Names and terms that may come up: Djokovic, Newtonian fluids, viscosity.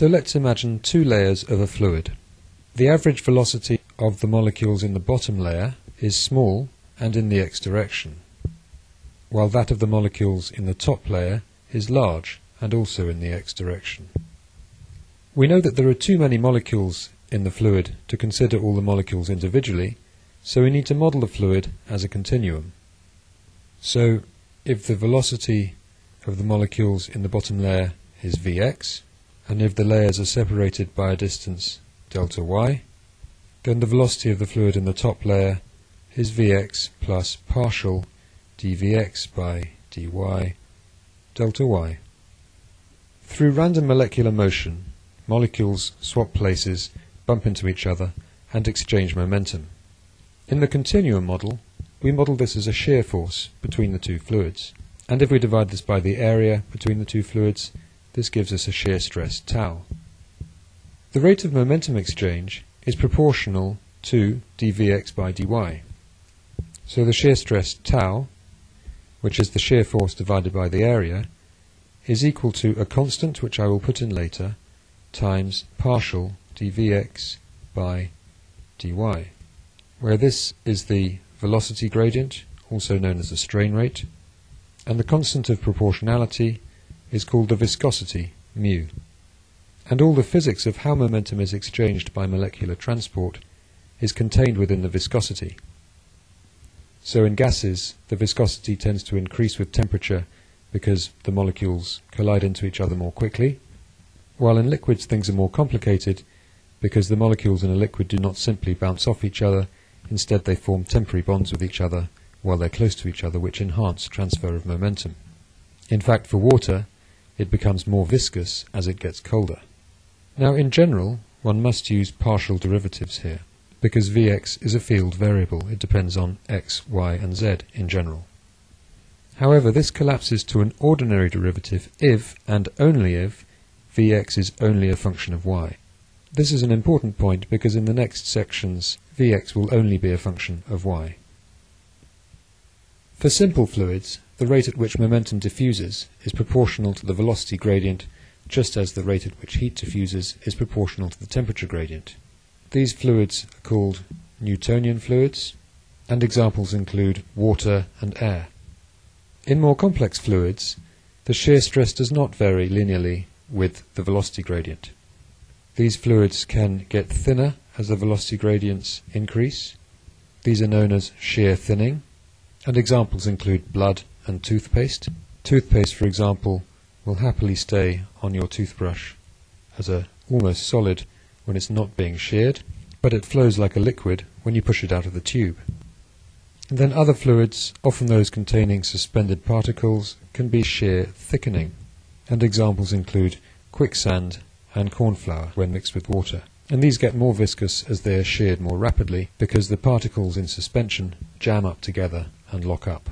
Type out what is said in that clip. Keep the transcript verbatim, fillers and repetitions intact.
So let's imagine two layers of a fluid. The average velocity of the molecules in the bottom layer is small and in the x direction, while that of the molecules in the top layer is large and also in the x direction. We know that there are too many molecules in the fluid to consider all the molecules individually, so we need to model the fluid as a continuum. So if the velocity of the molecules in the bottom layer is Vx, and if the layers are separated by a distance delta y, then the velocity of the fluid in the top layer is Vx plus partial dVx by dy delta y. Through random molecular motion, molecules swap places, bump into each other, and exchange momentum. In the continuum model, we model this as a shear force between the two fluids, and if we divide this by the area between the two fluids, this gives us a shear stress tau. The rate of momentum exchange is proportional to dvx by dy. So the shear stress tau, which is the shear force divided by the area, is equal to a constant, which I will put in later, times partial dvx by dy, where this is the velocity gradient, also known as the strain rate, and the constant of proportionality is called the viscosity, mu. And all the physics of how momentum is exchanged by molecular transport is contained within the viscosity. So in gases, the viscosity tends to increase with temperature because the molecules collide into each other more quickly, while in liquids things are more complicated because the molecules in a liquid do not simply bounce off each other, instead they form temporary bonds with each other while they're close to each other, which enhance transfer of momentum. In fact, for water, it becomes more viscous as it gets colder. Now, in general, one must use partial derivatives here, because Vx is a field variable. It depends on x, y, and z in general. However, this collapses to an ordinary derivative if, and only if, Vx is only a function of y. This is an important point because in the next sections, Vx will only be a function of y. For simple fluids, the rate at which momentum diffuses is proportional to the velocity gradient, just as the rate at which heat diffuses is proportional to the temperature gradient. These fluids are called Newtonian fluids, and examples include water and air. In more complex fluids, the shear stress does not vary linearly with the velocity gradient. These fluids can get thinner as the velocity gradients increase. These are known as shear thinning. And examples include blood and toothpaste. Toothpaste, for example, will happily stay on your toothbrush as a almost solid when it's not being sheared, but it flows like a liquid when you push it out of the tube. And then other fluids, often those containing suspended particles, can be shear thickening. And examples include quicksand and cornflour when mixed with water. And these get more viscous as they are sheared more rapidly because the particles in suspension jam up together and lock up.